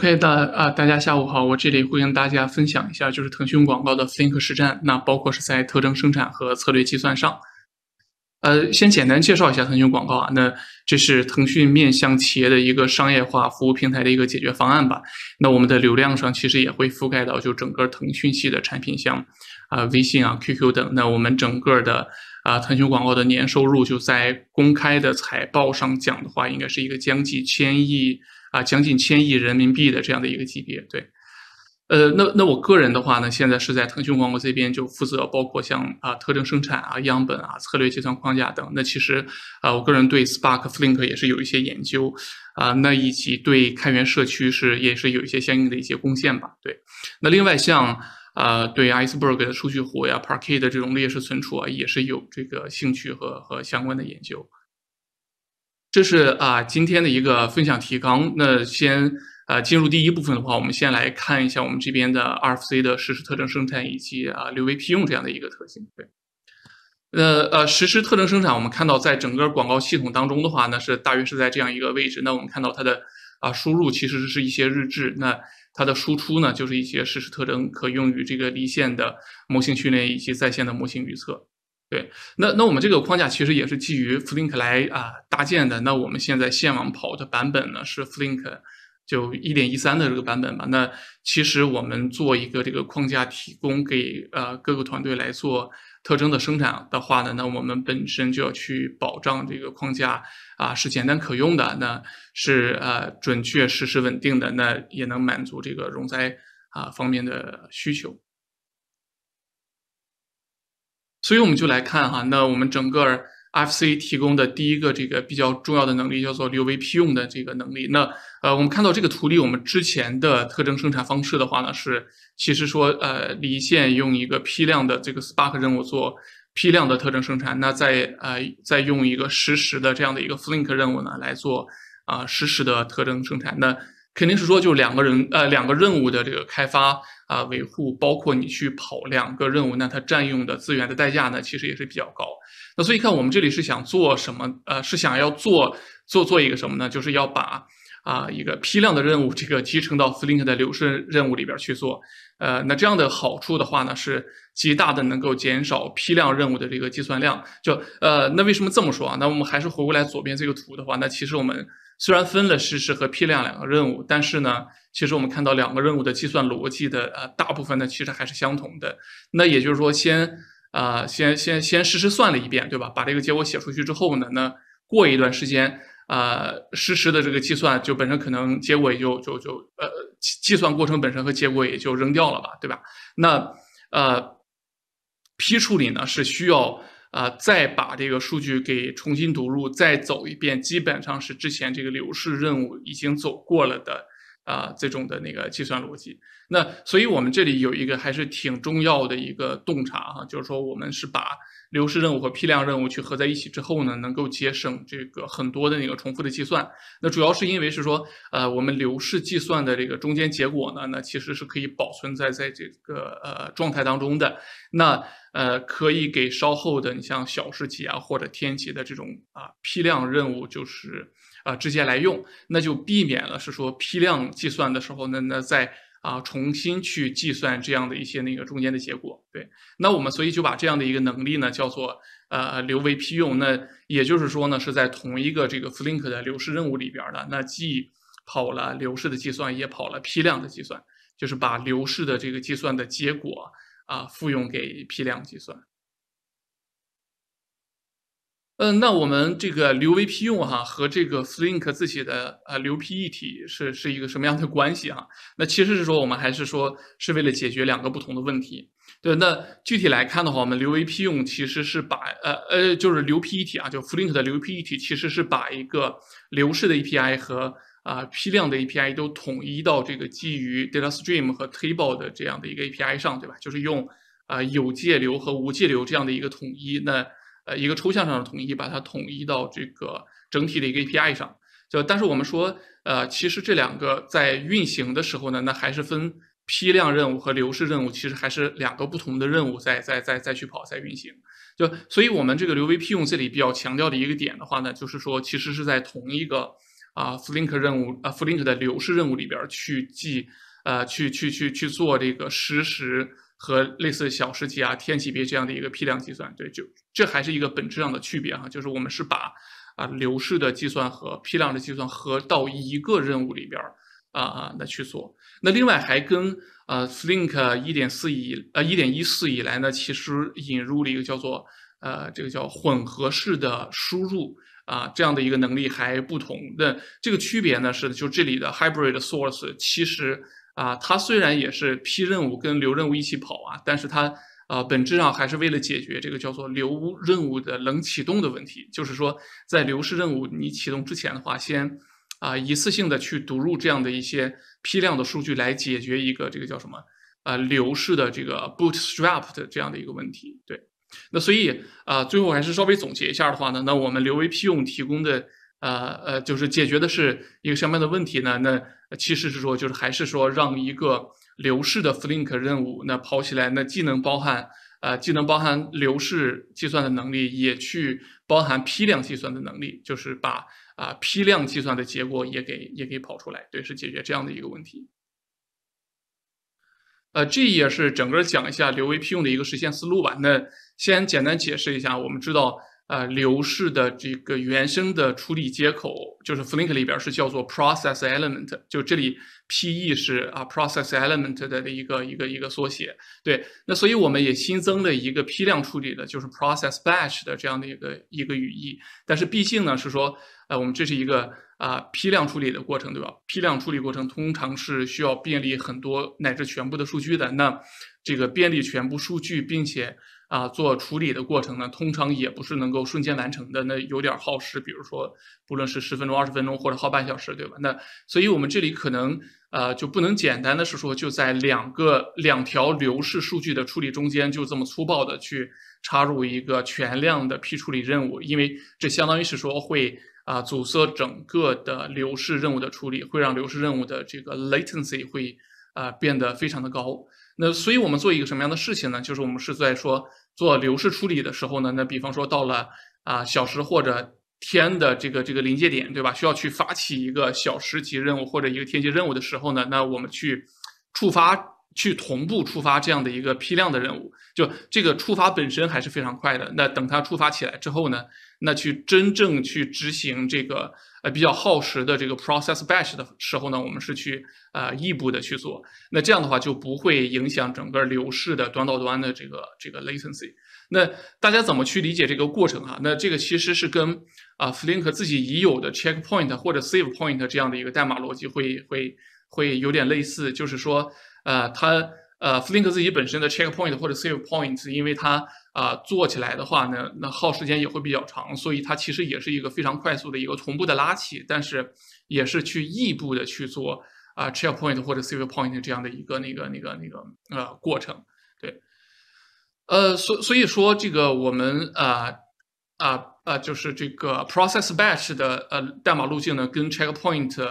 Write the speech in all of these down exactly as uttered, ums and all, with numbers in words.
OK， 大啊，大家下午好，我这里会跟大家分享一下，就是腾讯广告的 Flink 实战，那包括是在特征生产和策略计算上。呃，先简单介绍一下腾讯广告啊，那这是腾讯面向企业的一个商业化服务平台的一个解决方案吧。那我们的流量上其实也会覆盖到就整个腾讯系的产品项目啊、呃，微信啊、Q Q 等。那我们整个的啊、呃，腾讯广告的年收入就在公开的财报上讲的话，应该是一个将近千亿。 啊，将近千亿人民币的这样的一个级别，对，呃，那那我个人的话呢，现在是在腾讯广告这边就负责包括像啊特征生产啊、样本啊、策略计算框架等。那其实啊，我个人对 Spark Flink 也是有一些研究啊，那以及对开源社区是也是有一些相应的一些贡献吧。对，那另外像啊对 Iceberg 的数据湖呀、Parquet 的这种列式存储啊，也是有这个兴趣和和相关的研究。 这是啊，今天的一个分享提纲。那先呃进入第一部分的话，我们先来看一下我们这边的 R F C 的实时特征生产以及啊流为批用这样的一个特性。对，那呃实时特征生产，我们看到在整个广告系统当中的话呢，是大约是在这样一个位置。那我们看到它的啊输入其实是一些日志，那它的输出呢就是一些实时特征，可用于这个离线的模型训练以及在线的模型预测。 对，那那我们这个框架其实也是基于 Flink 来啊搭建的。那我们现在线网跑的版本呢是 Flink 就 一点一三 的这个版本吧。那其实我们做一个这个框架提供给呃各个团队来做特征的生产的话呢，那我们本身就要去保障这个框架啊是简单可用的，那是呃准确、实时、稳定的，那也能满足这个容灾啊方面的需求。 所以我们就来看哈，那我们整个 R F C 提供的第一个这个比较重要的能力叫做流为批用的这个能力。那呃，我们看到这个图里，我们之前的特征生产方式的话呢，是其实说呃离线用一个批量的这个 Spark 任务做批量的特征生产，那再呃再用一个实时的这样的一个 Flink 任务呢来做啊、呃、实时的特征生产。那肯定是说就两个人呃两个任务的这个开发。 啊，维护包括你去跑两个任务，那它占用的资源的代价呢，其实也是比较高。那所以看我们这里是想做什么？呃，是想要做做做一个什么呢？就是要把啊、呃、一个批量的任务这个集成到 Flink 的流程任务里边去做。呃，那这样的好处的话呢，是极大的能够减少批量任务的这个计算量。就呃，那为什么这么说啊？那我们还是回过来左边这个图的话，那其实我们。 虽然分了实时和批量两个任务，但是呢，其实我们看到两个任务的计算逻辑的呃大部分呢，其实还是相同的。那也就是说先，先、呃、啊，先先先实时算了一遍，对吧？把这个结果写出去之后呢，那过一段时间，呃，实时的这个计算就本身可能结果也就就就呃计算过程本身和结果也就扔掉了吧，对吧？那呃，批处理呢是需要。 啊、呃，再把这个数据给重新读入，再走一遍，基本上是之前这个流逝任务已经走过了的啊、呃、这种的那个计算逻辑。那所以我们这里有一个还是挺重要的一个洞察哈、啊，就是说我们是把流逝任务和批量任务去合在一起之后呢，能够节省这个很多的那个重复的计算。那主要是因为是说，呃，我们流逝计算的这个中间结果呢，那其实是可以保存在在这个呃状态当中的。那 呃，可以给稍后的你像小时级啊或者天级的这种啊批量任务，就是啊、呃、直接来用，那就避免了是说批量计算的时候呢，那再啊重新去计算这样的一些那个中间的结果。对，那我们所以就把这样的一个能力呢叫做呃流为批用。那也就是说呢，是在同一个这个 Flink 的流逝任务里边呢，那既跑了流逝的计算，也跑了批量的计算，就是把流逝的这个计算的结果。 啊，复用给批量计算。嗯，那我们这个流为批用哈、啊、和这个 Flink 自己的啊流批一体是是一个什么样的关系啊？那其实是说我们还是说是为了解决两个不同的问题。对，那具体来看的话，我们流为批用其实是把呃呃就是流批一体啊，就 Flink 的流批一体其实是把一个流式的 A P I 和 啊，批量的 A P I 都统一到这个基于 Data Stream 和 Table 的这样的一个 A P I 上，对吧？就是用啊、呃、有界流和无界流这样的一个统一，那呃一个抽象上的统一，把它统一到这个整体的一个 A P I 上。就但是我们说，呃，其实这两个在运行的时候呢，那还是分批量任务和流式任务，其实还是两个不同的任务在在在在去跑在运行。就所以我们这个流为批用这里比较强调的一个点的话呢，就是说其实是在同一个。啊 Flink 任务啊 Flink 的流式任务里边去记呃去去去去做这个实时和类似小时级啊天级别这样的一个批量计算。对，就这还是一个本质上的区别哈、啊，就是我们是把啊流式的计算和批量的计算合到一个任务里边。 啊、呃，那去做。那另外还跟呃 Flink 一点四以呃 一点一四 以来呢，其实引入了一个叫做呃这个叫混合式的输入啊、呃、这样的一个能力还不同。那这个区别呢是，就这里的 Hybrid Source 其实啊、呃，它虽然也是批任务跟流任务一起跑啊，但是它呃本质上还是为了解决这个叫做流任务的冷启动的问题。就是说，在流式任务你启动之前的话，先 啊、呃，一次性的去读入这样的一些批量的数据，来解决一个这个叫什么啊、呃、流式的这个 bootstrap 的这样的一个问题。对，那所以啊、呃，最后还是稍微总结一下的话呢，那我们流为批用提供的呃呃，就是解决的是一个什么样的问题呢？那其实是说，就是还是说让一个流式的 Flink 任务那跑起来，那既能包含呃既能包含流式计算的能力，也去包含批量计算的能力，就是把 啊，批量计算的结果也给也给跑出来，对，是解决这样的一个问题。呃，这也是整个讲一下流为批用的一个实现思路吧。那先简单解释一下，我们知道，呃，流式的这个原生的处理接口，就是 Flink 里边是叫做 Process Element， 就这里 P E 是啊 Process Element 的一个一个一个缩写。对，那所以我们也新增了一个批量处理的，就是 Process Batch 的这样的一个一个语义。但是毕竟呢，是说。 呃，我们这是一个啊、呃、批量处理的过程，对吧？批量处理过程通常是需要便利很多乃至全部的数据的。那这个便利全部数据，并且啊、呃、做处理的过程呢，通常也不是能够瞬间完成的，那有点耗时。比如说，不论是十分钟、二十分钟，或者耗半小时，对吧？那所以我们这里可能呃就不能简单的是说，就在两个两条流式数据的处理中间，就这么粗暴的去插入一个全量的批处理任务，因为这相当于是说会。 啊，阻塞整个的流式任务的处理，会让流式任务的这个 latency 会啊、呃、变得非常的高。那所以我们做一个什么样的事情呢？就是我们是在说做流式处理的时候呢，那比方说到了啊、呃、小时或者天的这个这个临界点，对吧？需要去发起一个小时级任务或者一个天级任务的时候呢，那我们去触发。 去同步触发这样的一个批量的任务，就这个触发本身还是非常快的。那等它触发起来之后呢，那去真正去执行这个呃比较耗时的这个 process batch 的时候呢，我们是去呃异步的去做。那这样的话就不会影响整个流式的端到端的这个这个 latency。那大家怎么去理解这个过程啊？那这个其实是跟啊、呃、Flink 自己已有的 checkpoint 或者 savepoint 这样的一个代码逻辑会会会有点类似，就是说。 呃，它呃 ，Flink 自己本身的 checkpoint 或者 savepoint， 因为它啊、呃、做起来的话呢，那耗时间也会比较长，所以它其实也是一个非常快速的一个同步的拉起，但是也是去异步的去做啊、呃、checkpoint 或者 savepoint 这样的一个那个那个那个呃过程，对，呃，所所以说这个我们啊啊啊，就是这个 process batch 的呃代码路径呢，跟 checkpoint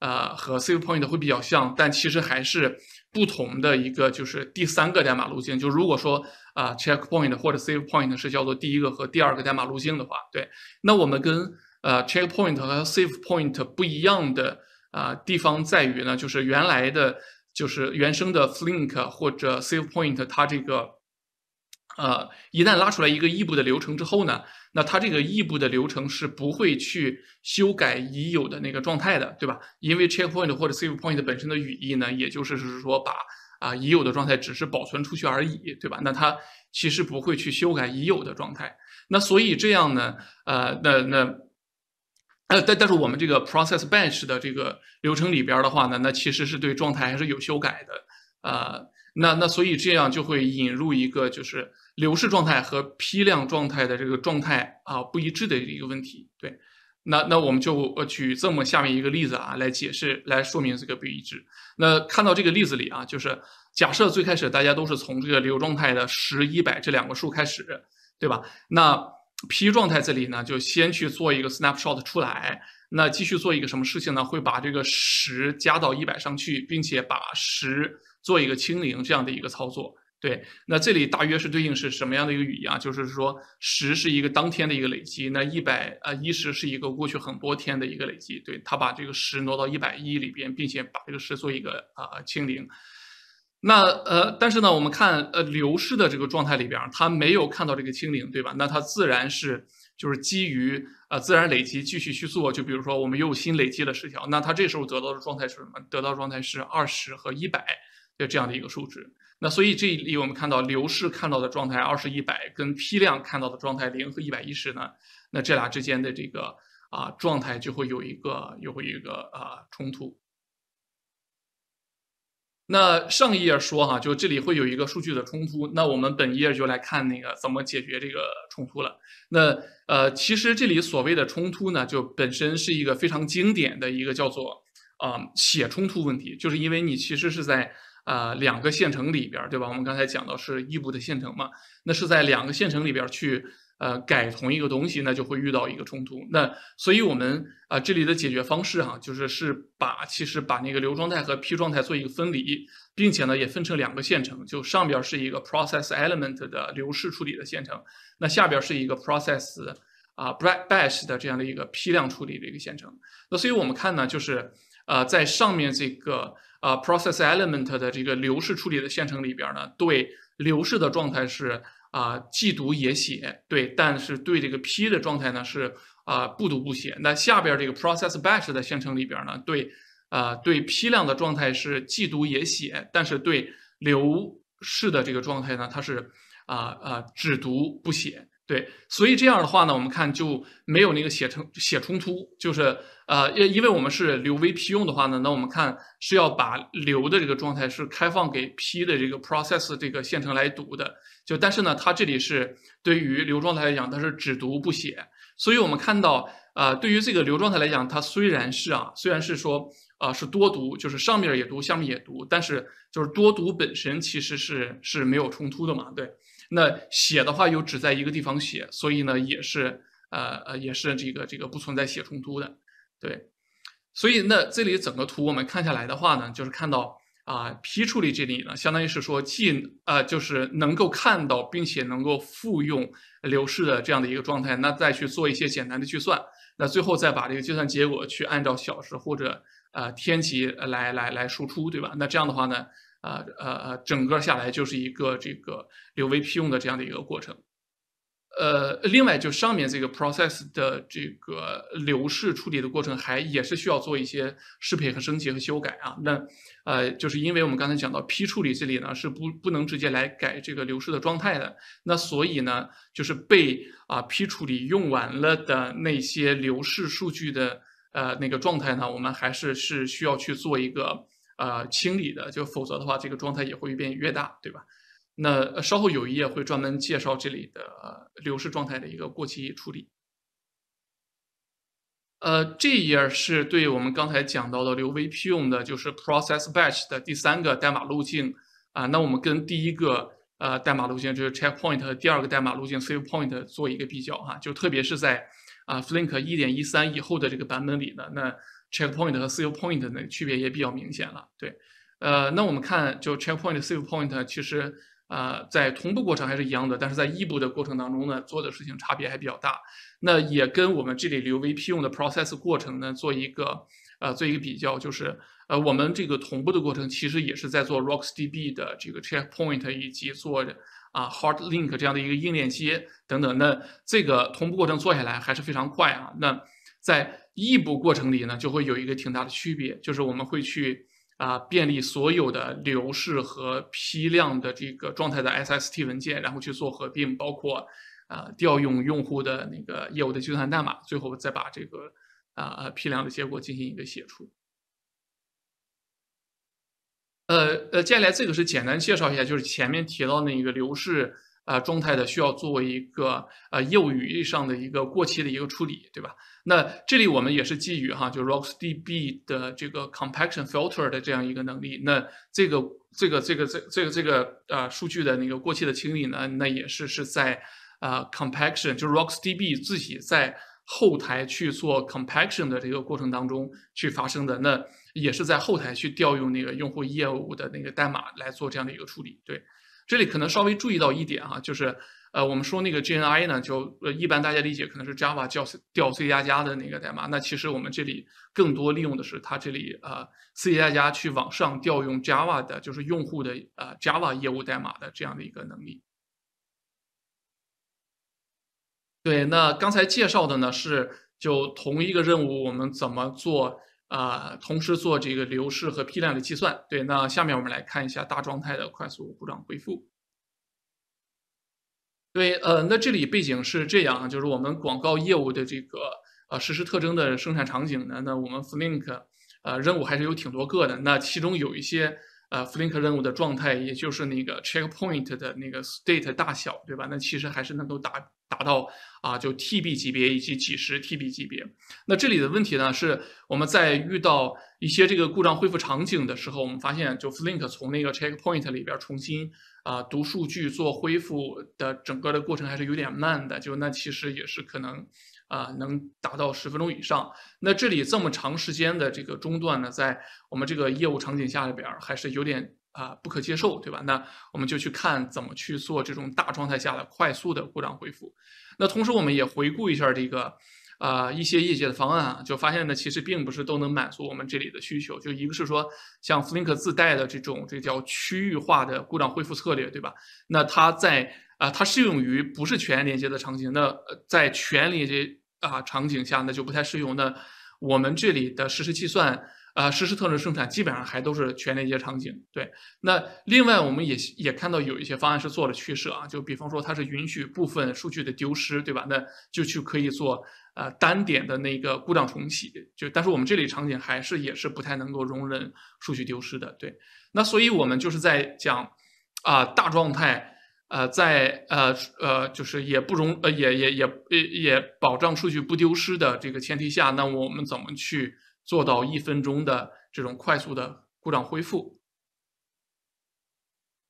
呃和 savepoint 会比较像，但其实还是。 不同的一个就是第三个代码路径，就如果说啊、呃、checkpoint 或者 savepoint 是叫做第一个和第二个代码路径的话，对，那我们跟呃 checkpoint 和 savepoint 不一样的啊、呃、地方在于呢，就是原来的就是原生的 Flink 或者 savepoint， 它这个呃一旦拉出来一个异步的流程之后呢，那它这个异步的流程是不会去修改已有的那个状态的，对吧？因为 checkpoint 或者 savepoint 本身的语义呢，也就是是说把啊、呃、已有的状态只是保存出去而已，对吧？那它其实不会去修改已有的状态。那所以这样呢，呃，那那呃，但但是我们这个 process batch 的这个流程里边的话呢，那其实是对状态还是有修改的，呃，那那所以这样就会引入一个就是。 流式状态和批量状态的这个状态啊不一致的一个问题，对，那那我们就举这么下面一个例子啊来解释来说明这个不一致。那看到这个例子里啊，就是假设最开始大家都是从这个流状态的十、一百这两个数开始，对吧？那批状态这里呢，就先去做一个 snapshot 出来，那继续做一个什么事情呢？会把这个十加到一百上去，并且把十做一个清零这样的一个操作。对，那这里大约是对应是什么样的一个语义啊？就是说，十是一个当天的一个累积，那一百啊一十是一个过去很多天的一个累积。对，他把这个十挪到一百一里边，并且把这个十做一个啊、呃、清零。那呃，但是呢，我们看呃流失的这个状态里边，他没有看到这个清零，对吧？那他自然是就是基于啊、呃、自然累积继续去做。就比如说我们又新累积了十条，那他这时候得到的状态是什么？得到状态是二十和一百的这样的一个数值。 那所以这里我们看到流逝看到的状态二十一百跟批量看到的状态零和一百一十呢，那这俩之间的这个啊、呃、状态就会有一个有一个啊、呃、冲突。那上一页说哈，就这里会有一个数据的冲突，那我们本页就来看那个怎么解决这个冲突了。那呃，其实这里所谓的冲突呢，就本身是一个非常经典的一个叫做啊、呃、血冲突问题，就是因为你其实是在 呃，两个线程里边，对吧？我们刚才讲到是异步的线程嘛，那是在两个线程里边去呃改同一个东西，那就会遇到一个冲突。那所以我们啊、呃、这里的解决方式哈、啊，就是是把其实把那个流状态和批状态做一个分离，并且呢也分成两个线程，就上边是一个 process element 的流式处理的线程，那下边是一个 process 啊、呃、batch 的这样的一个批量处理的一个线程。那所以我们看呢，就是呃在上面这个 啊、uh, ，process element 的这个流式处理的线程里边呢，对流式的状态是啊、呃、既读也写，对，但是对这个批的状态呢是啊、呃、不读不写。那下边这个 process batch 的线程里边呢，对啊、呃、对批量的状态是既读也写，但是对流式的这个状态呢，它是啊啊、呃呃、只读不写。 对，所以这样的话呢，我们看就没有那个写冲写冲突，就是呃，因因为我们是流为批用的话呢，那我们看是要把流的这个状态是开放给批的这个 process 这个线程来读的，就但是呢，它这里是对于流状态来讲，它是只读不写，所以我们看到啊、呃，对于这个流状态来讲，它虽然是啊，虽然是说啊、呃、是多读，就是上面也读，下面也读，但是就是多读本身其实是是没有冲突的嘛，对。 那写的话又只在一个地方写，所以呢也是呃呃也是这个这个不存在写冲突的，对。所以那这里整个图我们看下来的话呢，就是看到啊、呃、批处理这里呢，相当于是说既呃就是能够看到并且能够复用流式的这样的一个状态，那再去做一些简单的计算，那最后再把这个计算结果去按照小时或者呃天级来来来输出，对吧？那这样的话呢。 呃呃呃，整个下来就是一个这个流为批用的这样的一个过程。呃，另外就上面这个 process 的这个流式处理的过程还，还也是需要做一些适配和升级和修改啊。那呃，就是因为我们刚才讲到批处理这里呢是不不能直接来改这个流式的状态的，那所以呢就是被啊、呃、批处理用完了的那些流式数据的呃那个状态呢，我们还是是需要去做一个。 呃，清理的，就否则的话，这个状态也会越变越大，对吧？那稍后有一页会专门介绍这里的流式状态的一个过期处理。呃，这一页是对我们刚才讲到的流为批用的，就是 process batch 的第三个代码路径啊、呃。那我们跟第一个呃代码路径就是 checkpoint 和第二个代码路径 savepoint 做一个比较哈、啊，就特别是在啊、呃、Flink 一点一三以后的这个版本里呢，那 checkpoint 和 savepoint 呢区别也比较明显了，对，呃，那我们看就 checkpoint、savepoint 其实呃在同步过程还是一样的，但是在异步的过程当中呢，做的事情差别还比较大。那也跟我们这里流为批用的 process 过程呢做一个呃做一个比较，就是呃我们这个同步的过程其实也是在做 RocksDB 的这个 checkpoint 以及做啊 hard link 这样的一个硬链接等等。那这个同步过程做下来还是非常快啊。那在 异步过程里呢，就会有一个挺大的区别，就是我们会去啊、呃、便利所有的流式和批量的这个状态的 S S T 文件，然后去做合并，包括啊、呃、调用用户的那个业务的计算代码，最后再把这个啊、呃、批量的结果进行一个写出。呃呃，接下来这个是简单介绍一下，就是前面提到那个流式啊、呃、状态的需要作为一个呃业务语义上的一个过期的一个处理，对吧？ 那这里我们也是基于哈，就 RocksDB 的这个 compaction filter 的这样一个能力，那这个这个这个这这个这个呃数据的那个过期的清理呢，那也是是在呃 compaction， 就是 RocksDB 自己在后台去做 compaction 的这个过程当中去发生的，那也是在后台去调用那个用户业务的那个代码来做这样的一个处理，对。这里可能稍微注意到一点哈、啊，就是呃，我们说那个 J N I 呢，就呃一般大家理解可能是 Java 调调 C 加加的那个代码，那其实我们这里更多利用的是它这里呃 C 加加去往上调用 Java 的，就是用户的呃 Java 业务代码的这样的一个能力。对，那刚才介绍的呢是就同一个任务我们怎么做。 啊、呃，同时做这个流式和批量的计算。对，那下面我们来看一下大状态的快速故障恢复。对，呃，那这里背景是这样，就是我们广告业务的这个呃实时特征的生产场景呢，那我们 Flink 呃任务还是有挺多个的。那其中有一些呃 Flink 任务的状态，也就是那个 checkpoint 的那个 state 大小，对吧？那其实还是能够达达到。 啊，就 T B 级别以及几十 T B 级别。那这里的问题呢，是我们在遇到一些这个故障恢复场景的时候，我们发现就 Flink 从那个 checkpoint 里边重新啊、呃、读数据做恢复的整个的过程还是有点慢的。就那其实也是可能啊、呃、能达到十分钟以上。那这里这么长时间的这个中断呢，在我们这个业务场景下里边还是有点。 啊、呃，不可接受，对吧？那我们就去看怎么去做这种大状态下的快速的故障恢复。那同时，我们也回顾一下这个，啊、呃，一些业界的方案啊，就发现呢，其实并不是都能满足我们这里的需求。就一个是说，像 Flink 自带的这种这叫区域化的故障恢复策略，对吧？那它在啊、呃，它适用于不是全连接的场景。那在全连接啊、呃、场景下，那就不太适用。那我们这里的实时计算。 啊、呃，实时特征生产基本上还都是全连接场景。对，那另外我们也也看到有一些方案是做了取舍啊，就比方说它是允许部分数据的丢失，对吧？那就去可以做呃单点的那个故障重启。就但是我们这里场景还是也是不太能够容忍数据丢失的。对，那所以我们就是在讲啊、呃、大状态。 呃，在呃呃，就是也不容呃也也也也保障数据不丢失的这个前提下，那我们怎么去做到一分钟的这种快速的故障恢复？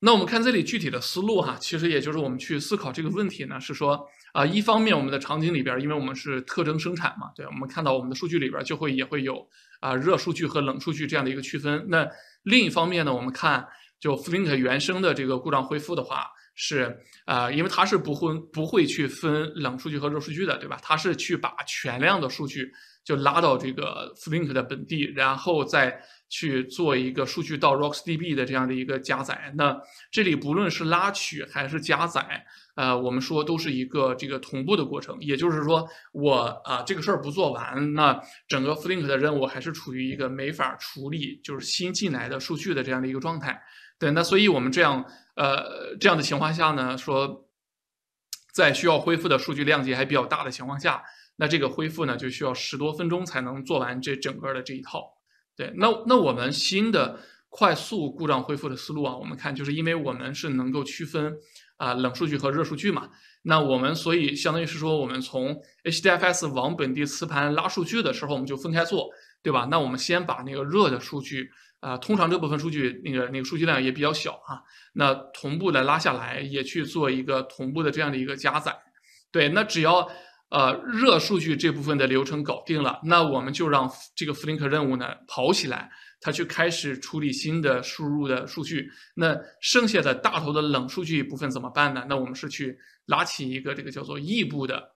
那我们看这里具体的思路哈，其实也就是我们去思考这个问题呢，是说啊、呃，一方面我们的场景里边，因为我们是特征生产嘛，对，我们看到我们的数据里边就会也会有啊、呃、热数据和冷数据这样的一个区分。那另一方面呢，我们看就 Flink 原生的这个故障恢复的话。 是，呃，因为它是不会不会去分冷数据和热数据的，对吧？它是去把全量的数据就拉到这个 Flink 的本地，然后再去做一个数据到 RocksDB 的这样的一个加载。那这里不论是拉取还是加载，呃，我们说都是一个这个同步的过程。也就是说，我啊、呃、这个事儿不做完，那整个 Flink 的任务还是处于一个没法处理就是新进来的数据的这样的一个状态。对，那所以我们这样。 呃，这样的情况下呢，说在需要恢复的数据量级还比较大的情况下，那这个恢复呢就需要十多分钟才能做完这整个的这一套。对，那那我们新的快速故障恢复的思路啊，我们看就是因为我们是能够区分啊、呃、冷数据和热数据嘛，那我们所以相当于是说我们从 H D F S 往本地磁盘拉数据的时候，我们就分开做，对吧？那我们先把那个热的数据。 啊、呃，通常这部分数据那个那个数据量也比较小啊，那同步的拉下来，也去做一个同步的这样的一个加载。对，那只要呃热数据这部分的流程搞定了，那我们就让这个 Flink 任务呢跑起来，它去开始处理新的输入的数据。那剩下的大头的冷数据部分怎么办呢？那我们是去拉起一个这个叫做异步的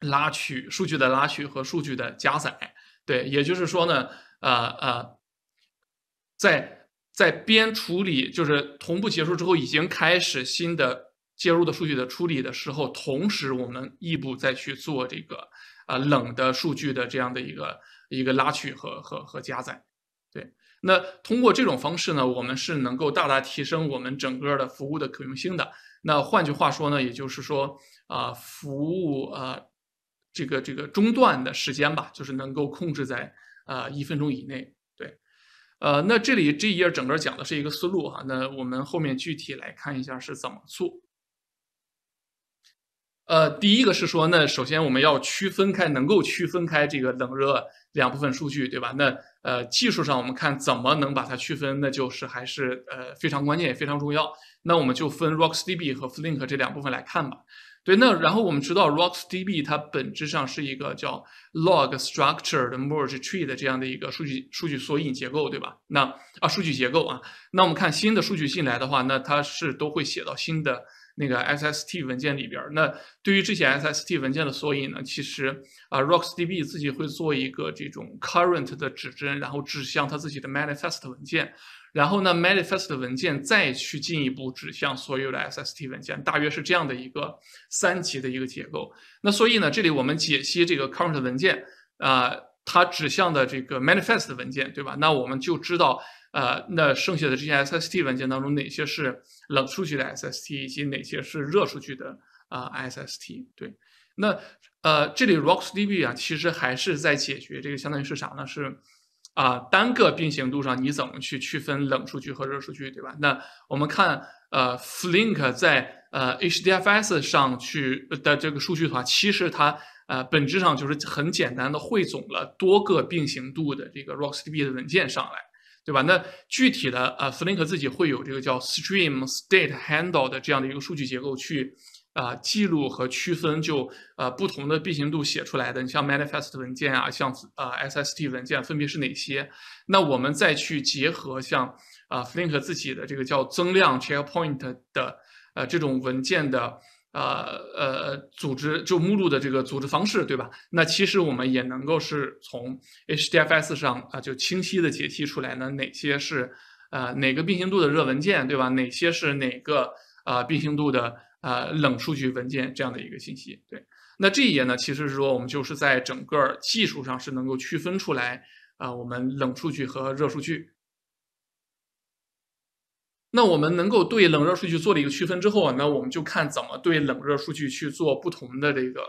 拉取数据的拉取和数据的加载。对，也就是说呢，呃呃。 在在边处理，就是同步结束之后，已经开始新的接入的数据的处理的时候，同时我们异步再去做这个啊、呃、冷的数据的这样的一个一个拉取和和和加载。对，那通过这种方式呢，我们是能够大大提升我们整个的服务的可用性的。那换句话说呢，也就是说啊、呃，服务啊、呃、这个这个中断的时间吧，就是能够控制在啊、呃、一分钟以内。 呃，那这里这一页整个讲的是一个思路哈、啊，那我们后面具体来看一下是怎么做。呃，第一个是说，那首先我们要区分开，能够区分开这个冷热两部分数据，对吧？那呃，技术上我们看怎么能把它区分，那就是还是呃非常关键也非常重要。那我们就分 RocksDB 和 Flink 这两部分来看吧。对，那然后我们知道 RocksDB 它本质上是一个叫 log structured merge tree 的这样的一个数据数据索引结构，对吧？那啊，数据结构啊，那我们看新的数据进来的话，那它是都会写到新的那个 S S T 文件里边。那对于这些 S S T 文件的索引呢，其实啊 ，RocksDB 自己会做一个这种 current 的指针，然后指向它自己的 manifest 文件。 然后呢 ，manifest 文件再去进一步指向所有的 S S T 文件，大约是这样的一个三级的一个结构。那所以呢，这里我们解析这个 current 文件，啊、呃，它指向的这个 manifest 文件，对吧？那我们就知道，呃，那剩下的这些 S S T 文件当中，哪些是冷数据的 S S T， 以及哪些是热数据的啊、呃、S S T， 对。 那呃，这里 RocksDB 啊，其实还是在解决这个，相当于是啥呢？是。 啊、呃，单个并行度上你怎么去区分冷数据和热数据，对吧？那我们看，呃 ，Flink 在呃 H D F S 上去的这个数据的话，其实它呃本质上就是很简单的汇总了多个并行度的这个 RocksDB 的文件上来，对吧？那具体的呃 ，Flink 自己会有这个叫 Stream State Handle 的这样的一个数据结构去。 啊、呃，记录和区分就呃不同的并行度写出来的，你像 manifest 文件啊，像呃 S S T 文件分别是哪些？那我们再去结合像啊、呃、Flink 自己的这个叫增量 checkpoint 的呃这种文件的呃呃组织就目录的这个组织方式，对吧？那其实我们也能够是从 H D F S 上啊、呃、就清晰的解析出来呢，哪些是呃哪个并行度的热文件，对吧？哪些是哪个呃并行度的 呃，冷数据文件这样的一个信息，对。那这一页呢，其实是说我们就是在整个技术上是能够区分出来啊、呃，我们冷数据和热数据。那我们能够对冷热数据做了一个区分之后啊，那我们就看怎么对冷热数据去做不同的这个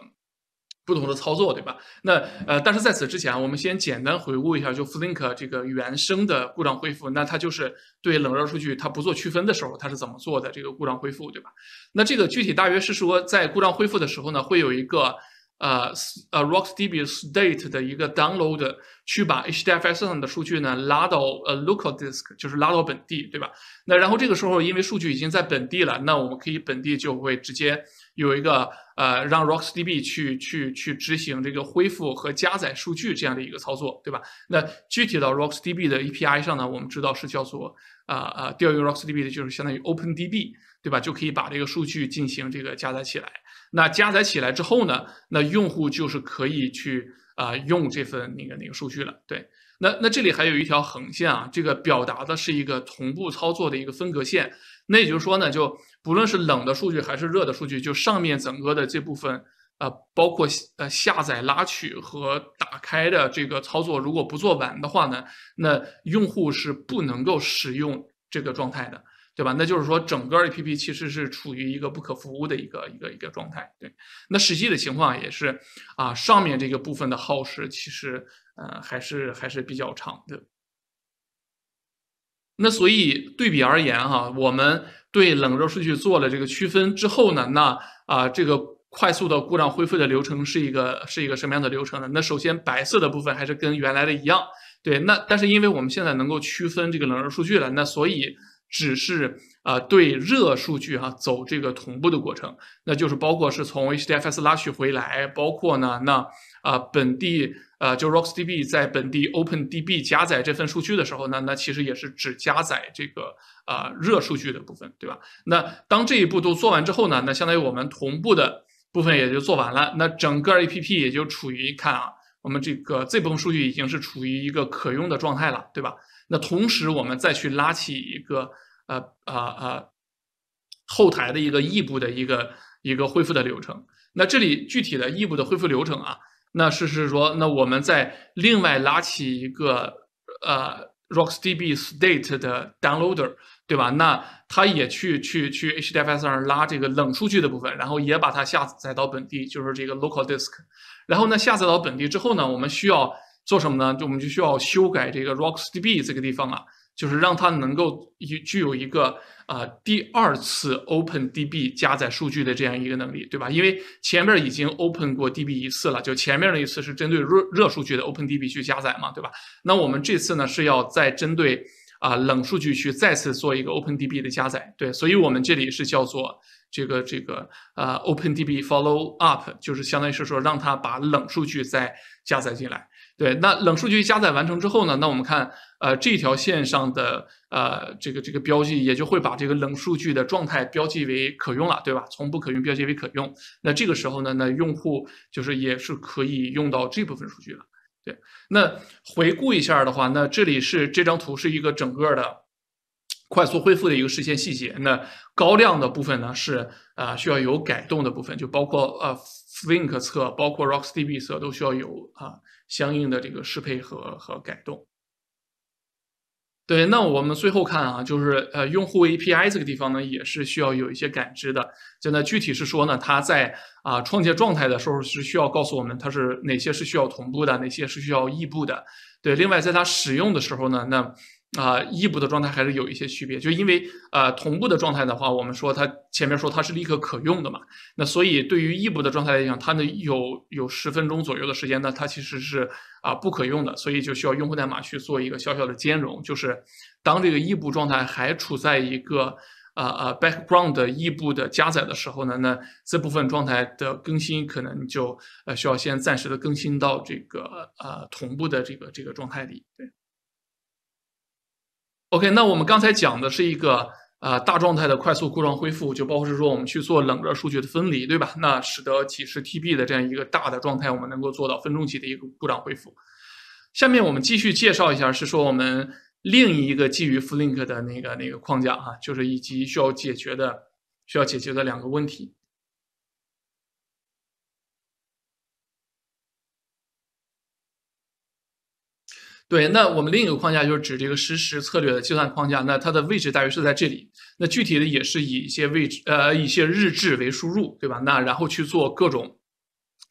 不同的操作，对吧？那呃，但是在此之前，我们先简单回顾一下，就 Flink 这个原生的故障恢复，那它就是。 对冷热数据，它不做区分的时候，它是怎么做的这个故障恢复，对吧？那这个具体大约是说，在故障恢复的时候呢，会有一个呃呃 RocksDB state 的一个 download 去把 H D F S 上的数据呢拉到呃 local disk， 就是拉到本地，对吧？那然后这个时候，因为数据已经在本地了，那我们可以本地就会直接有一个呃让 RocksDB 去去去执行这个恢复和加载数据这样的一个操作，对吧？那具体到 RocksDB 的 A P I 上呢，我们知道是叫做 啊啊、呃，调用 RocksDB 的就是相当于 OpenDB， 对吧？就可以把这个数据进行这个加载起来。那加载起来之后呢，那用户就是可以去啊、呃、用这份那个那个数据了。对，那那这里还有一条横线啊，这个表达的是一个同步操作的一个分隔线。那也就是说呢，就不论是冷的数据还是热的数据，就上面整个的这部分啊、呃，包括呃下载、拉取和打开的这个操作，如果不做完的话呢，那用户是不能够使用。 这个状态的，对吧？那就是说，整个 A P P 其实是处于一个不可服务的一个一个一个状态。对，那实际的情况也是啊，上面这个部分的耗时其实呃还是还是比较长的。那所以对比而言哈、啊，我们对冷热数据做了这个区分之后呢，那啊、呃、这个快速的故障恢复的流程是一个是一个什么样的流程呢？那首先白色的部分还是跟原来的一样。 对，那但是因为我们现在能够区分这个冷热数据了，那所以只是啊、呃、对热数据哈、啊、走这个同步的过程，那就是包括是从 H D F S 拉取回来，包括呢那啊、呃、本地呃就 RocksDB 在本地 OpenDB 加载这份数据的时候呢，那其实也是只加载这个啊、呃、热数据的部分，对吧？那当这一步都做完之后呢，那相当于我们同步的部分也就做完了，那整个 A P P 也就处于看啊。 我们这个这部分数据已经是处于一个可用的状态了，对吧？那同时我们再去拉起一个呃呃呃后台的一个异步的一个一个恢复的流程。那这里具体的异步的恢复流程啊，那是是说，那我们再另外拉起一个呃 RocksDB state 的 downloader， 对吧？那它也去去去 H D F S 上拉这个冷数据的部分，然后也把它下载到本地，就是这个 local disk。 然后呢，下载到本地之后呢，我们需要做什么呢？就我们就需要修改这个 RocksDB 这个地方啊，就是让它能够具有一个啊、呃、第二次 OpenDB 加载数据的这样一个能力，对吧？因为前面已经 Open 过 D B 一次了，就前面那一次是针对热热数据的 OpenDB 去加载嘛，对吧？那我们这次呢是要再针对啊、呃、冷数据去再次做一个 OpenDB 的加载。对，所以我们这里是叫做这个这个呃 OpenDB follow up， 就是相当于是说让它把冷数据再加载进来。对，那冷数据加载完成之后呢，那我们看呃这条线上的呃这个这个标记也就会把这个冷数据的状态标记为可用了，对吧？从不可用标记为可用。那这个时候呢，那用户就是也是可以用到这部分数据了。 对，那回顾一下的话，那这里是这张图是一个整个的快速恢复的一个实现细节。那高亮的部分呢是啊、呃、需要有改动的部分，就包括呃 Flink 侧，包括 RocksDB 侧都需要有啊、呃、相应的这个适配和和改动。对，那我们最后看啊，就是呃用户 A P I 这个地方呢也是需要有一些感知的。就那具体是说呢，它在 啊、呃，创建状态的时候是需要告诉我们它是哪些是需要同步的，哪些是需要异步的。对，另外在它使用的时候呢，那啊、呃、异步的状态还是有一些区别，就因为呃同步的状态的话，我们说它前面说它是立刻可用的嘛，那所以对于异步的状态来讲，它呢有有十分钟左右的时间呢，它其实是啊、呃、不可用的，所以就需要用户代码去做一个小小的兼容，就是当这个异步状态还处在一个 啊啊、uh, uh, ，background 的异步的加载的时候呢，那这部分状态的更新可能就呃需要先暂时的更新到这个呃同步的这个这个状态里。对。OK， 那我们刚才讲的是一个啊、呃、大状态的快速故障恢复，就包括是说我们去做冷热数据的分离，对吧？那使得几十 T B 的这样一个大的状态，我们能够做到分钟级的一个故障恢复。下面我们继续介绍一下，是说我们 另一个基于 Flink 的那个那个框架啊，就是以及需要解决的需要解决的两个问题。对，那我们另一个框架就是指这个实时策略的计算框架，那它的位置大约是在这里。那具体的也是以一些位置呃一些日志为输入，对吧？那然后去做各种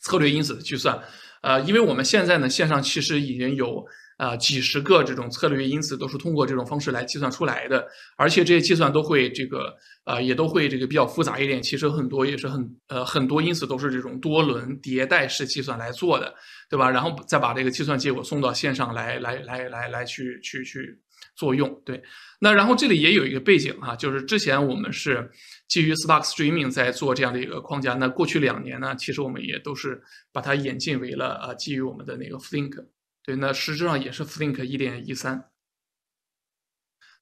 策略因子的计算。呃，因为我们现在呢线上其实已经有 啊、呃，几十个这种策略因子都是通过这种方式来计算出来的，而且这些计算都会这个，呃，也都会这个比较复杂一点。其实很多也是很，呃，很多因子都是这种多轮迭代式计算来做的，对吧？然后再把这个计算结果送到线上来，来，来，来，来去去去作用。对，那然后这里也有一个背景啊，就是之前我们是 基于 Spark Streaming 在做这样的一个框架，那过去两年呢，其实我们也都是把它演进为了啊，基于我们的那个 Flink。 对，那实质上也是 Flink 一点一三。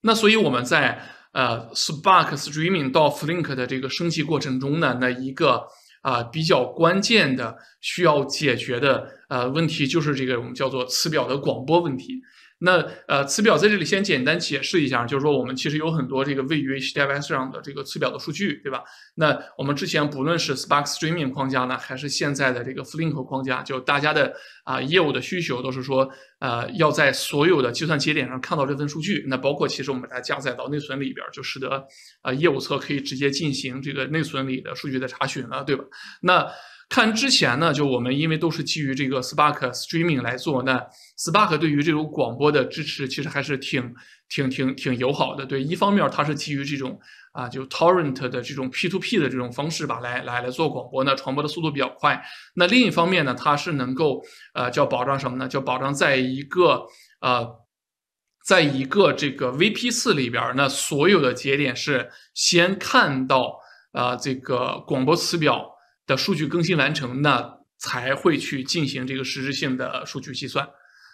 那所以我们在呃 Spark Streaming 到 Flink 的这个升级过程中呢，那一个啊、呃、比较关键的需要解决的呃问题就是这个我们叫做词表的广播问题。那呃词表在这里先简单解释一下，就是说我们其实有很多这个位于 H D F S 上的这个词表的数据，对吧？那我们之前不论是 Spark Streaming 框架呢，还是现在的这个 Flink 框架，就大家的啊、呃、业务的需求都是说，呃要在所有的计算节点上看到这份数据。那包括其实我们把它加载到内存里边，就使得呃业务侧可以直接进行这个内存里的数据的查询了，对吧？那 看之前呢，就我们因为都是基于这个 Spark Streaming 来做，那 Spark 对于这种广播的支持其实还是挺、挺、挺、挺友好的。对，一方面它是基于这种啊，就 Torrent 的这种 P to P 的这种方式吧，来来来做广播呢，传播的速度比较快。那另一方面呢，它是能够呃叫保障什么呢？叫保障在一个呃。 在一个这个 V P 次里边呢，所有的节点是先看到啊、呃、这个广播词表 的数据更新完成，那才会去进行这个实质性的数据计算，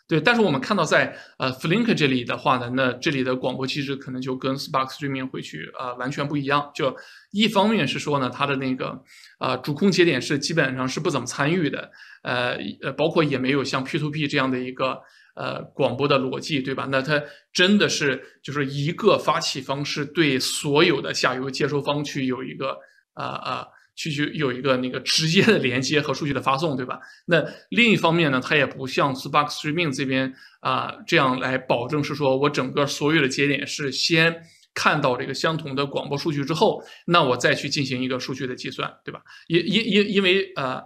对。但是我们看到在呃 Flink 这里的话呢，那这里的广播机制可能就跟 Spark Streaming 会去呃完全不一样。就一方面是说呢，它的那个呃主控节点是基本上是不怎么参与的，呃呃，包括也没有像 P to P 这样的一个 呃，广播的逻辑，对吧？那它真的是就是一个发起方式对所有的下游接收方去有一个啊啊、呃呃，去去有一个那个直接的连接和数据的发送，对吧？那另一方面呢，它也不像 Spark Streaming 这边啊、呃、这样来保证是说我整个所有的节点是先 看到这个相同的广播数据之后，那我再去进行一个数据的计算，对吧？因因因因为呃，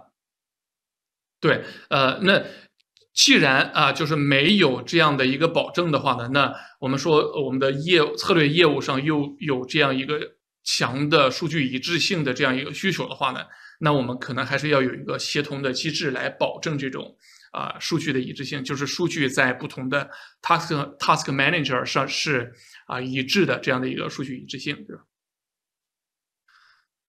对呃那 既然啊，就是没有这样的一个保证的话呢，那我们说我们的业务策略业务上又有这样一个强的数据一致性的这样一个需求的话呢，那我们可能还是要有一个协同的机制来保证这种啊、呃、数据的一致性，就是数据在不同的 task task manager 上是啊、呃、一致的这样的一个数据一致性，对吧？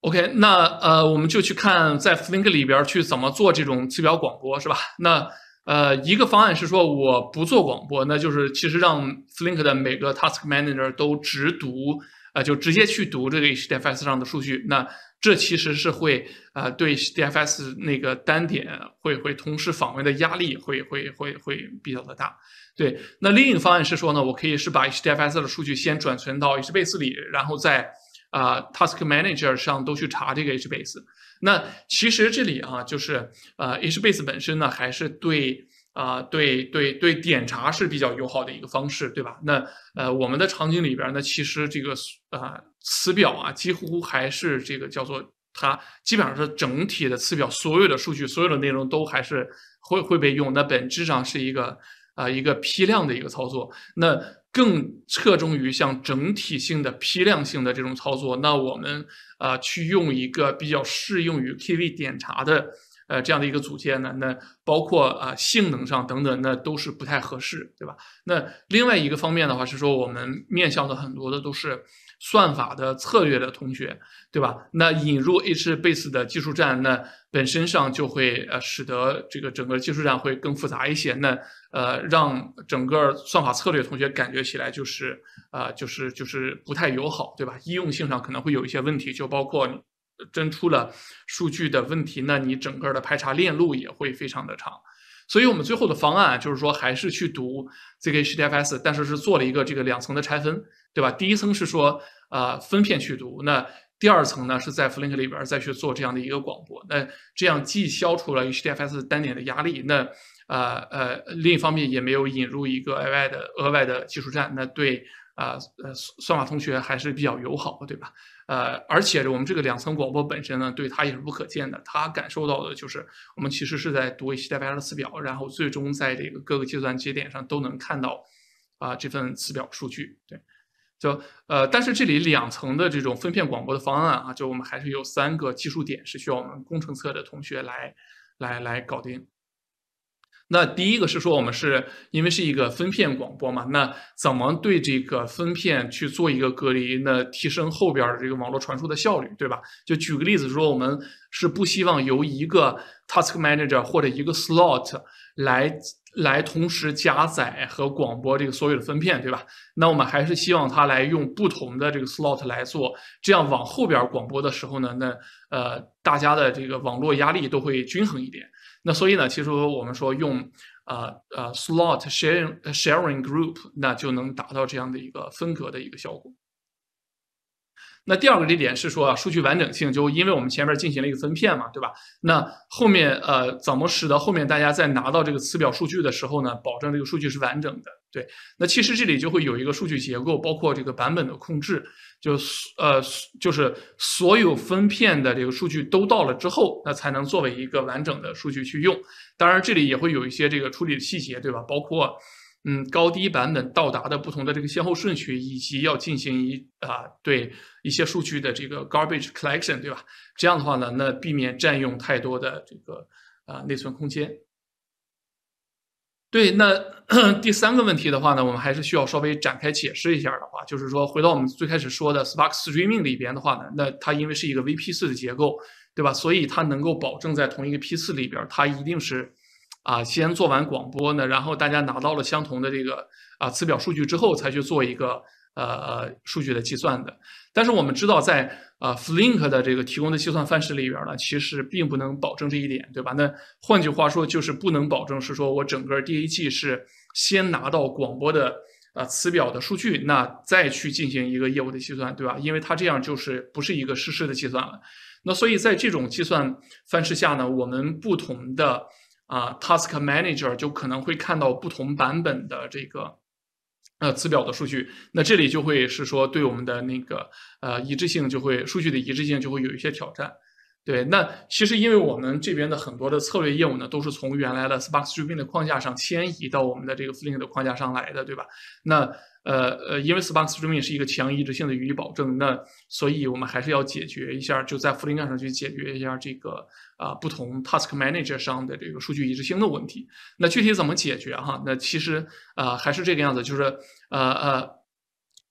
OK， 那呃，我们就去看在 Flink 里边去怎么做这种次标广播，是吧？那呃，一个方案是说我不做广播，那就是其实让 Flink 的每个 Task Manager 都直读，呃，就直接去读这个 H D F S 上的数据。那这其实是会呃对 H D F S 那个单点会会同时访问的压力会会会会比较的大。对，那另一个方案是说呢，我可以是把 H D F S 的数据先转存到 H base 里，然后再。 啊、呃、，Task Manager 上都去查这个 H base。那其实这里啊，就是呃 ，H base 本身呢，还是对啊、呃，对对对，点查是比较友好的一个方式，对吧？那呃，我们的场景里边呢，其实这个啊词、呃、表啊，几乎还是这个叫做它基本上是整体的词表，所有的数据、所有的内容都还是会会被用。那本质上是一个啊、呃、一个批量的一个操作。那 更侧重于像整体性的批量性的这种操作，那我们啊、呃、去用一个比较适用于 K V 点查的呃这样的一个组件呢，那包括啊、呃、性能上等等，那都是不太合适，对吧？那另外一个方面的话是说，我们面向的很多的都是算法的策略的同学，对吧？那引入 H base 的技术栈，那本身上就会呃使得这个整个技术栈会更复杂一些，那 呃，让整个算法策略同学感觉起来就是啊、呃，就是就是不太友好，对吧？易用性上可能会有一些问题，就包括你真出了数据的问题，那你整个的排查链路也会非常的长。所以我们最后的方案就是说，还是去读这个 H D F S， 但是是做了一个这个两层的拆分，对吧？第一层是说啊、呃、分片去读，那第二层呢是在 Flink 里边再去做这样的一个广播，那这样既消除了 H D F S 单点的压力，那 呃呃，另一方面也没有引入一个额外的额外的技术栈，那对啊呃算法同学还是比较友好的，对吧？呃，而且我们这个两层广播本身呢，对他也是不可见的，他感受到的就是我们其实是在读 H D F S 的词表，然后最终在这个各个计算节点上都能看到啊、呃、这份词表数据，对。 就呃，但是这里两层的这种分片广播的方案啊，就我们还是有三个技术点是需要我们工程侧的同学来来来搞定。 那第一个是说，我们是因为是一个分片广播嘛，那怎么对这个分片去做一个隔离呢？提升后边的这个网络传输的效率，对吧？就举个例子说，我们是不希望由一个 task manager 或者一个 slot 来来同时加载和广播这个所有的分片，对吧？那我们还是希望它来用不同的这个 slot 来做，这样往后边广播的时候呢，那呃大家的这个网络压力都会均衡一点。 那所以呢，其实我们说用呃呃 slot sharing sharing group， 那就能达到这样的一个分隔的一个效果。那第二个点是说啊，数据完整性，就因为我们前面进行了一个分片嘛，对吧？那后面呃怎么使得后面大家在拿到这个词表数据的时候呢，保证这个数据是完整的？对，那其实这里就会有一个数据结构，包括这个版本的控制，就呃就是所有分片的这个数据都到了之后，那才能作为一个完整的数据去用。当然，这里也会有一些这个处理的细节，对吧？包括。 嗯，高低版本到达的不同的这个先后顺序，以及要进行一啊、呃、对一些数据的这个 garbage collection， 对吧？这样的话呢，那避免占用太多的这个啊、呃、内存空间。对，那第三个问题的话呢，我们还是需要稍微展开解释一下的话，就是说回到我们最开始说的 Spark Streaming 里边的话呢，那它因为是一个 V P 四 的结构，对吧？所以它能够保证在同一个批次里边，它一定是。 啊，先做完广播呢，然后大家拿到了相同的这个啊词表数据之后，才去做一个呃数据的计算的。但是我们知道在，在呃 Flink 的这个提供的计算范式里边呢，其实并不能保证这一点，对吧？那换句话说，就是不能保证是说我整个 D A G 是先拿到广播的啊词表的数据，那再去进行一个业务的计算，对吧？因为它这样就是不是一个实时的计算了。那所以在这种计算范式下呢，我们不同的 啊、uh, ，Task Manager 就可能会看到不同版本的这个呃词表的数据，那这里就会是说对我们的那个呃一致性就会数据的一致性就会有一些挑战。对，那其实因为我们这边的很多的策略业务呢，都是从原来的 Spark Streaming 的框架上迁移到我们的这个 Flink 的框架上来的，对吧？那呃呃，因为 Spark Streaming 是一个强一致性的语义保证，那所以我们还是要解决一下，就在 Flink 上去解决一下这个啊、呃、不同 Task Manager 上的这个数据一致性的问题。那具体怎么解决哈？那其实啊、呃、还是这个样子，就是呃呃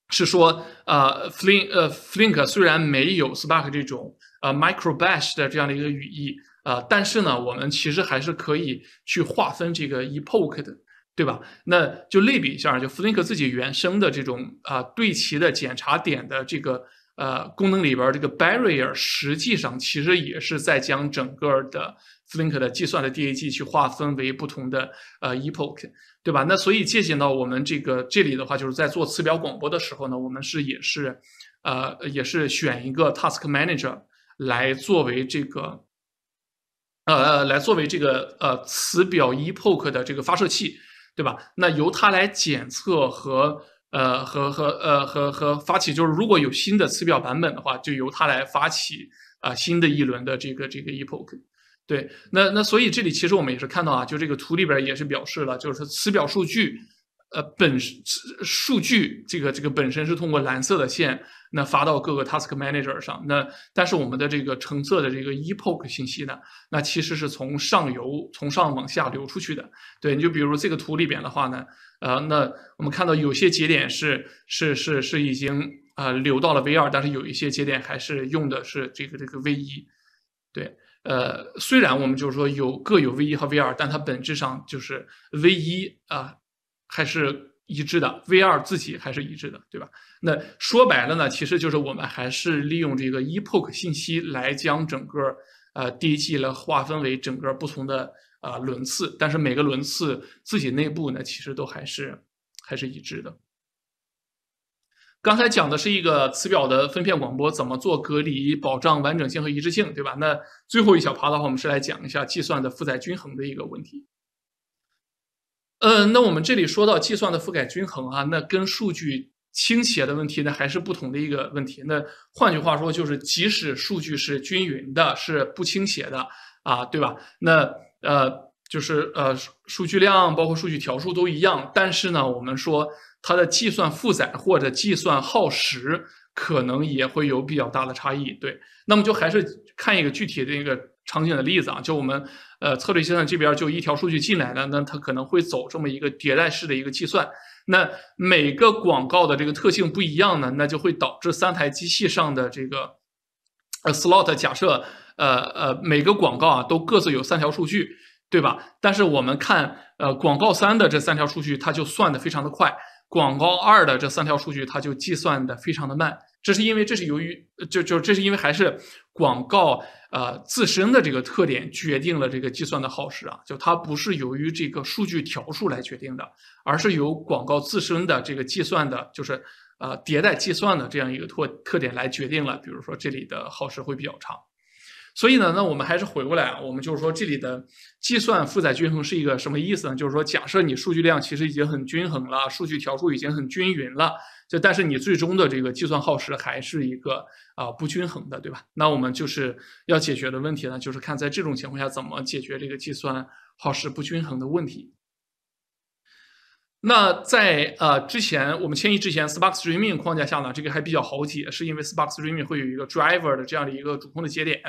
是说呃 Flink 呃 Flink 虽然没有 Spark 这种。 呃 ，micro batch 的这样的一个语义，呃，但是呢，我们其实还是可以去划分这个 epoch 的，对吧？那就类比一下，就 Flink 自己原生的这种啊、呃、对齐的检查点的这个呃功能里边，这个 barrier 实际上其实也是在将整个的 Flink 的计算的 D A G 去划分为不同的呃 epoch， 对吧？那所以借鉴到我们这个这里的话，就是在做词表广播的时候呢，我们是也是呃也是选一个 task manager。 来作为这个，呃，来作为这个呃词表 epoch 的这个发射器，对吧？那由它来检测和呃和和呃和和发起，就是如果有新的词表版本的话，就由它来发起啊、呃、新的一轮的这个这个 epoch。对，那那所以这里其实我们也是看到啊，就这个图里边也是表示了，就是词表数据。 呃，本数据这个这个本身是通过蓝色的线那发到各个 task manager 上，那但是我们的这个成册的这个 epoch 信息呢，那其实是从上游从上往下流出去的。对，你就比如这个图里边的话呢，呃，那我们看到有些节点是是是是已经啊、呃、流到了 V 二， 但是有一些节点还是用的是这个这个 V 一， 对。 呃，虽然我们就是说有各有 V 一 和 V 二， 但它本质上就是 V 一 啊、呃。 还是一致的 ，V 二 自己还是一致的，对吧？那说白了呢，其实就是我们还是利用这个 epoch 信息来将整个呃 D A G 来划分为整个不同的啊、呃、轮次，但是每个轮次自己内部呢，其实都还是还是一致的。刚才讲的是一个词表的分片广播怎么做隔离，保障完整性和一致性，对吧？那最后一小趴的话，我们是来讲一下计算的负载均衡的一个问题。 呃，那我们这里说到计算的负载均衡啊，那跟数据倾斜的问题呢，还是不同的一个问题。那换句话说，就是即使数据是均匀的，是不倾斜的啊，对吧？那呃，就是呃，数据量包括数据条数都一样，但是呢，我们说它的计算负载或者计算耗时可能也会有比较大的差异。对，那么就还是看一个具体的一个。 场景的例子啊，就我们呃策略计算这边就一条数据进来了，那它可能会走这么一个迭代式的一个计算。那每个广告的这个特性不一样呢，那就会导致三台机器上的这个呃 slot 假设呃呃每个广告啊都各自有三条数据，对吧？但是我们看呃广告三的这三条数据，它就算得非常的快；广告二的这三条数据，它就计算得非常的慢。 这是因为，这是由于，就就这是因为还是广告呃自身的这个特点决定了这个计算的耗时啊，就它不是由于这个数据条数来决定的，而是由广告自身的这个计算的，就是呃迭代计算的这样一个特特点来决定了。比如说这里的耗时会比较长，所以呢，那我们还是回过来啊，我们就是说这里的计算负载均衡是一个什么意思呢？就是说，假设你数据量其实已经很均衡了，数据条数已经很均匀了。 就但是你最终的这个计算耗时还是一个啊、呃、不均衡的，对吧？那我们就是要解决的问题呢，就是看在这种情况下怎么解决这个计算耗时不均衡的问题。那在呃之前我们迁移之前 ，Spark Streaming 框架下呢，这个还比较好解，是因为 Spark Streaming 会有一个 driver 的这样的一个主控的节点，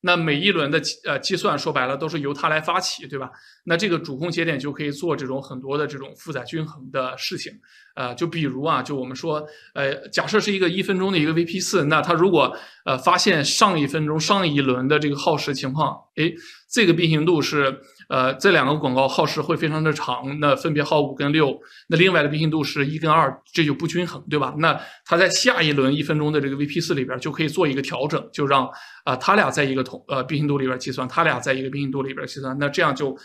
那每一轮的呃计算说白了都是由它来发起，对吧？那这个主控节点就可以做这种很多的这种负载均衡的事情。 呃，就比如啊，就我们说，呃，假设是一个一分钟的一个 V P 四， 那它如果呃发现上一分钟、上一轮的这个耗时情况，哎，这个并行度是呃这两个广告耗时会非常的长，那分别耗五跟六，那另外的并行度是一跟二，这就不均衡，对吧？那它在下一轮一分钟的这个 V P 四 里边就可以做一个调整，就让啊、呃、它俩在一个同呃并行度里边计算，它俩在一个并行度里边计算，那这样就。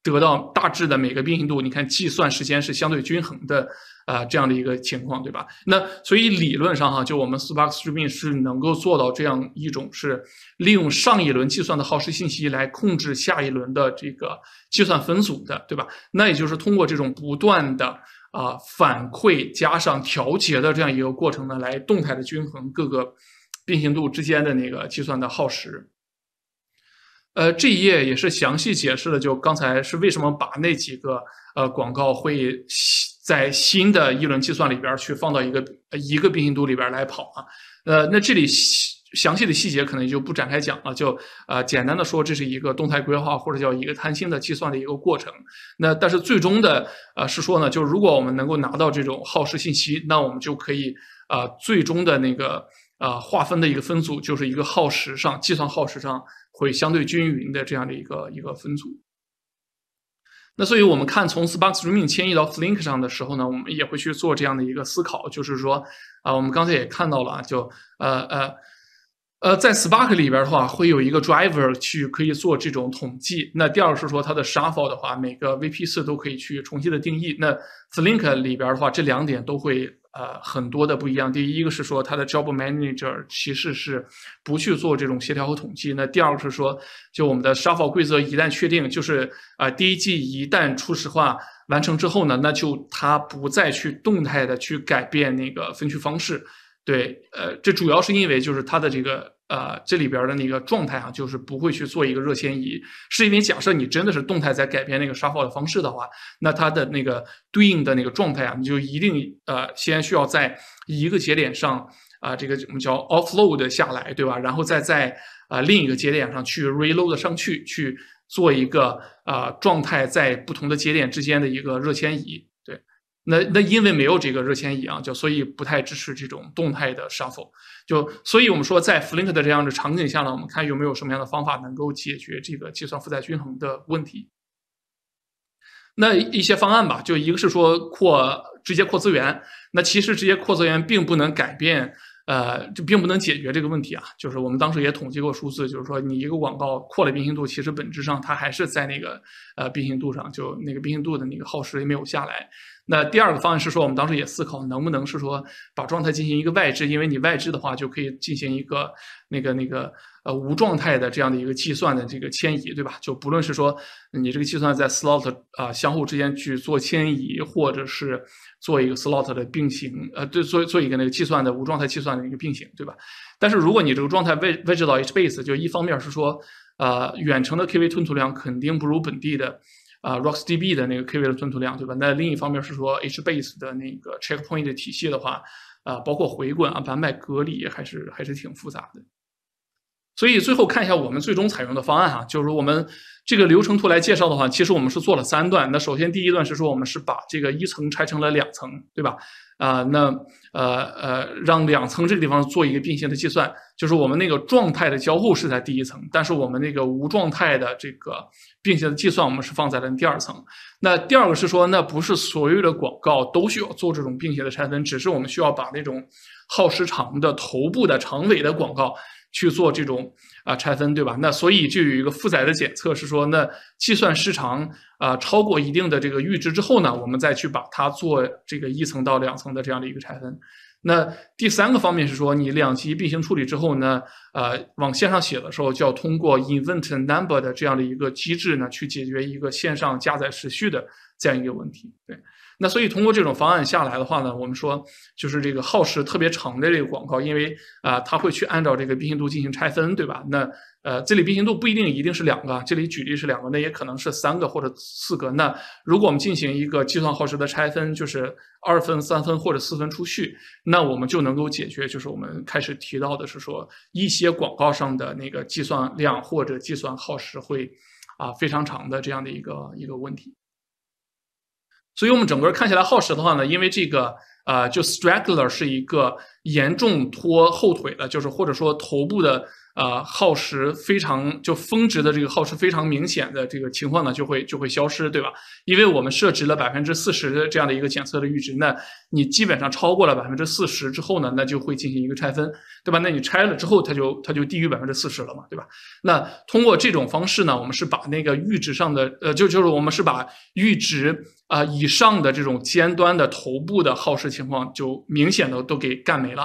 得到大致的每个并行度，你看计算时间是相对均衡的，啊、呃，这样的一个情况，对吧？那所以理论上哈、啊，就我们 Spark Streaming 是能够做到这样一种是利用上一轮计算的耗时信息来控制下一轮的这个计算分组的，对吧？那也就是通过这种不断的啊、呃、反馈加上调节的这样一个过程呢，来动态的均衡各个并行度之间的那个计算的耗时。呃，这一页也是详细解释了，就刚才是为什么把那几个呃广告会在新的一轮计算里边去放到一个一个并行度里边来跑啊。呃，那这里详细的细节可能就不展开讲了，就呃简单的说，这是一个动态规划或者叫一个弹性的计算的一个过程。那但是最终的呃是说呢，就如果我们能够拿到这种耗时信息，那我们就可以呃最终的那个呃划分的一个分组就是一个耗时上计算耗时上。 会相对均匀的这样的一个一个分组。那所以我们看从 Spark Streaming 迁移到 Flink 上的时候呢，我们也会去做这样的一个思考，就是说啊、呃，我们刚才也看到了啊，就呃呃呃，在 Spark 里边的话，会有一个 driver 去可以做这种统计。那第二是说它的 shuffle 的话，每个 V P 四 都可以去重新的定义。那 Flink 里边的话，这两点都会。 呃，很多的不一样。第一个是说，它的 job manager 其实是不去做这种协调和统计。那第二个是说，就我们的 shuffle 规则一旦确定，就是呃第一季一旦初始化完成之后呢，那就它不再去动态的去改变那个分区方式。对，呃，这主要是因为就是它的这个呃这里边的那个状态啊，就是不会去做一个热迁移，是因为假设你真的是动态在改变那个shuffle的方式的话，那它的那个对应的那个状态啊，你就一定呃先需要在一个节点上啊、呃，这个我们叫 offload 下来，对吧？然后再在啊、呃、另一个节点上去 reload 上去，去做一个啊、呃、状态在不同的节点之间的一个热迁移。 那那因为没有这个热迁移啊，就所以不太支持这种动态的 shuffle， 就所以我们说在 Flink 的这样的场景下呢，我们看有没有什么样的方法能够解决这个计算负载均衡的问题。那一些方案吧，就一个是说扩直接扩资源，那其实直接扩资源并不能改变，呃，就并不能解决这个问题啊。就是我们当时也统计过数字，就是说你一个广告扩了并行度，其实本质上它还是在那个呃并行度上，就那个并行度的那个耗时也没有下来。 那第二个方案是说，我们当时也思考能不能是说把状态进行一个外置，因为你外置的话就可以进行一个那个那个呃无状态的这样的一个计算的这个迁移，对吧？就不论是说你这个计算在 slot 啊、呃、相互之间去做迁移，或者是做一个 slot 的并行，呃，对，做做一个那个计算的无状态计算的一个并行，对吧？但是如果你这个状态位位置到 H base， 就一方面是说，呃，远程的 K V 吞吐量肯定不如本地的。 啊、呃、RocksDB 的那个 K V 的吞吐量，对吧？那另一方面是说 HBase 的那个 checkpoint 的体系的话，啊、呃，包括回滚啊、板块隔离，还是还是挺复杂的。所以最后看一下我们最终采用的方案啊，就是我们这个流程图来介绍的话，其实我们是做了三段。那首先第一段是说我们是把这个一层拆成了两层，对吧？啊、呃，那呃呃，让两层这个地方做一个并行的计算，就是我们那个状态的交互是在第一层，但是我们那个无状态的这个。 并且计算我们是放在了第二层。那第二个是说，那不是所有的广告都需要做这种并且的拆分，只是我们需要把那种耗时长的头部的长尾的广告去做这种啊、呃、拆分，对吧？那所以就有一个负载的检测是说，那计算时长啊、呃、超过一定的这个阈值之后呢，我们再去把它做这个一层到两层的这样的一个拆分。 那第三个方面是说，你两级并行处理之后呢，呃，往线上写的时候，就要通过 event number 的这样的一个机制呢，去解决一个线上加载时序的这样一个问题。对，那所以通过这种方案下来的话呢，我们说就是这个耗时特别长的这个广告，因为啊、呃，它会去按照这个并行度进行拆分，对吧？那呃，这里并行度不一定一定是两个，这里举例是两个，那也可能是三个或者四个。那如果我们进行一个计算耗时的拆分，就是。 二分、三分或者四分出去，那我们就能够解决，就是我们开始提到的是说一些广告上的那个计算量或者计算耗时会啊、呃、非常长的这样的一个一个问题。所以我们整个看下来耗时的话呢，因为这个啊、呃、就 Straggler 是一个严重拖后腿的，就是或者说头部的啊、呃、耗时非常就峰值的这个耗时非常明显的这个情况呢，就会就会消失，对吧？ 因为我们设置了 百分之四十 的这样的一个检测的阈值，那你基本上超过了 百分之四十 之后呢，那就会进行一个拆分，对吧？那你拆了之后，它就它就低于 百分之四十 了嘛，对吧？那通过这种方式呢，我们是把那个阈值上的，呃，就就是我们是把阈值啊、呃、以上的这种尖端的头部的耗时情况，就明显的都给干没了。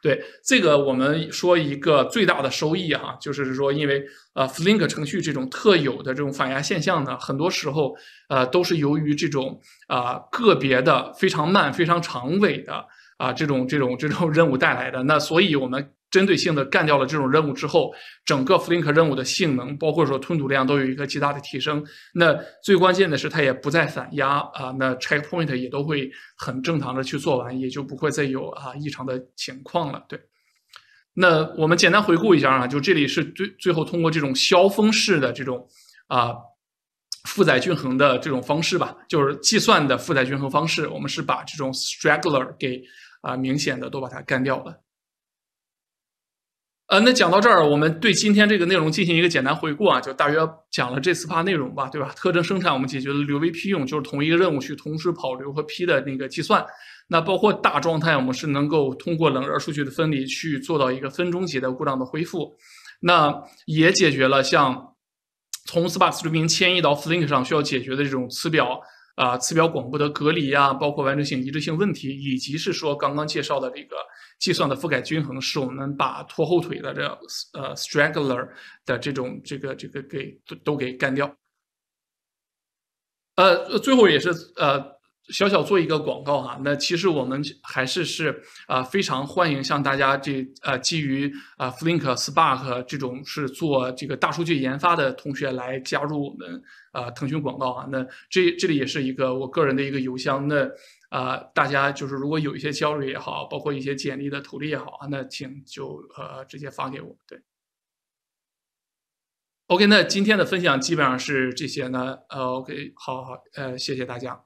对这个，我们说一个最大的收益哈、啊，就是说，因为呃 Flink 程序这种特有的这种反压现象呢，很多时候呃都是由于这种啊、呃、个别的非常慢、非常长尾的啊、呃、这种这种这种任务带来的。那所以我们针对性的干掉了这种任务之后，整个 Flink 任务的性能，包括说吞吐量都有一个极大的提升。那最关键的是它也不再散压啊，那 checkpoint 也都会很正常的去做完，也就不会再有啊异常的情况了。对。那我们简单回顾一下啊，就这里是最最后通过这种削峰式的这种啊负载均衡的这种方式吧，就是计算的负载均衡方式，我们是把这种 straggler 给啊明显的都把它干掉了。 呃，那讲到这儿，我们对今天这个内容进行一个简单回顾啊，就大约讲了这四趴内容吧，对吧？特征生产我们解决了流 V P 用，就是同一个任务去同时跑流和 P 的那个计算。那包括大状态，我们是能够通过冷热数据的分离去做到一个分钟级的故障的恢复。那也解决了像从 Spark Streaming 迁移到 Flink 上需要解决的这种词表啊、呃、词表广播的隔离啊，包括完整性一致性问题，以及是说刚刚介绍的这个。 计算的覆盖均衡是我们把拖后腿的这呃 straggler 的这种这个这个给都给干掉。呃，最后也是呃小小做一个广告哈。那其实我们还是是啊、呃、非常欢迎向大家这呃基于啊、呃、Flink Spark 这种是做这个大数据研发的同学来加入我们啊、呃、腾讯广告啊。那这这里也是一个我个人的一个邮箱那。 啊、呃，大家就是如果有一些交流也好，包括一些简历的投递也好啊，那请就呃直接发给我。对 ，OK， 那今天的分享基本上是这些呢。呃 ，OK， 好好，呃，谢谢大家。